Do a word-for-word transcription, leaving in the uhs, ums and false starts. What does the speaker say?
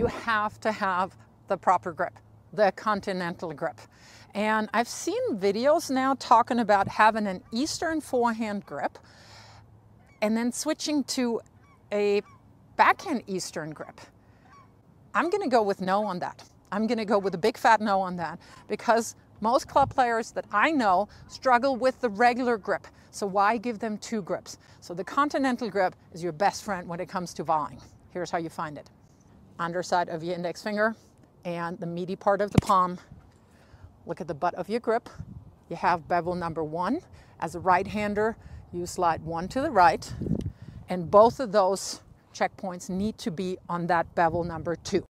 you have to have the proper grip, the continental grip. And I've seen videos now talking about having an Eastern forehand grip and then switching to a backhand Eastern grip. I'm gonna go with no on that. I'm gonna go with a big fat no on that, because most club players that I know struggle with the regular grip. So why give them two grips? So the continental grip is your best friend when it comes to volleying. Here's how you find it. Underside of your index finger and the meaty part of the palm. Look at the butt of your grip. You have bevel number one. As a right-hander, you slide one to the right, and both of those checkpoints need to be on that bevel number two.